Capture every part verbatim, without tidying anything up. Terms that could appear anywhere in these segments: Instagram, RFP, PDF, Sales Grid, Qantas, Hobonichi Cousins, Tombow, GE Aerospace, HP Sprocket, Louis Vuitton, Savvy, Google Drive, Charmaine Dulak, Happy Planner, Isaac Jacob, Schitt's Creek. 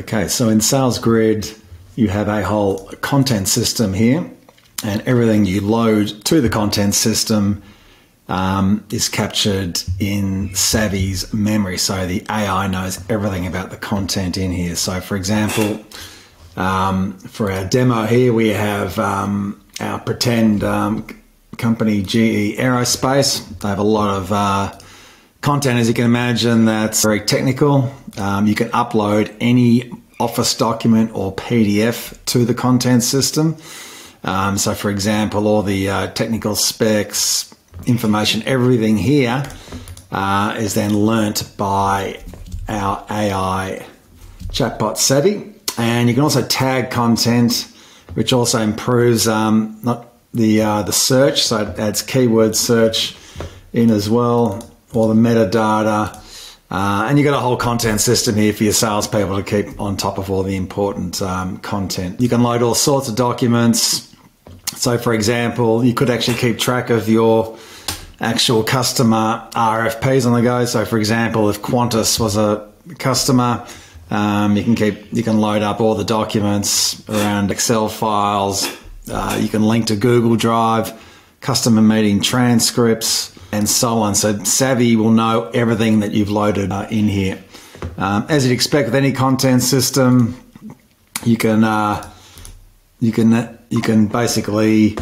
Okay, so in Sales Grid, you have a whole content system here, and everything you load to the content system um, is captured in Savvy's memory. So the A I knows everything about the content in here. So for example, um, for our demo here, we have um, our pretend um, company, G E Aerospace. They have a lot of uh, content, as you can imagine, that's very technical. Um, you can upload any Office document or P D F to the content system. Um, so for example, all the uh, technical specs, information, everything here uh, is then learnt by our A I chatbot Savvy. And you can also tag content, which also improves um, not the, uh, the search, so it adds keyword search in as well, or the metadata. Uh, and you've got a whole content system here for your salespeople to keep on top of all the important um, content. You can load all sorts of documents. So for example, you could actually keep track of your actual customer R F Ps on the go. So for example, if Qantas was a customer, um, you can keep, you can load up all the documents around Excel files. Uh, you can link to Google Drive, customer meeting transcripts, and so on. So Savvy will know everything that you've loaded uh, in here. Um, as you'd expect with any content system, you can uh, you can you can basically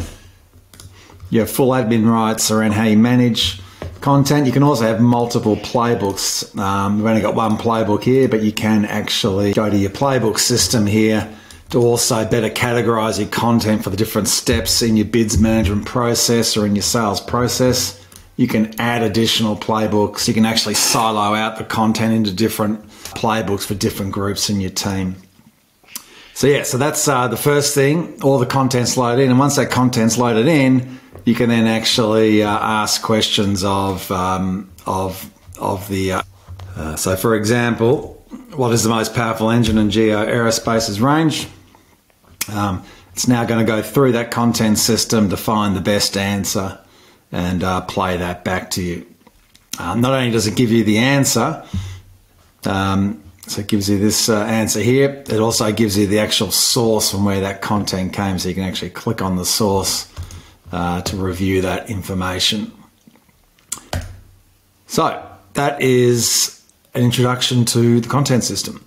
you have full admin rights around how you manage content. You can also have multiple playbooks. Um, we've only got one playbook here, but you can actually go to your playbook system here to also better categorize your content for the different steps in your bids management process or in your sales process. You can add additional playbooks. You can actually silo out the content into different playbooks for different groups in your team. So yeah, so that's uh, the first thing, all the content's loaded in. And once that content's loaded in, you can then actually uh, ask questions of, um, of, of the, uh, uh, so for example, what is the most powerful engine in G E Aerospace's range? Um, it's now gonna go through that content system to find the best answer and uh, play that back to you. Um, not only does it give you the answer, um, so it gives you this uh, answer here, it also gives you the actual source from where that content came, so you can actually click on the source uh, to review that information. So that is an introduction to the content system.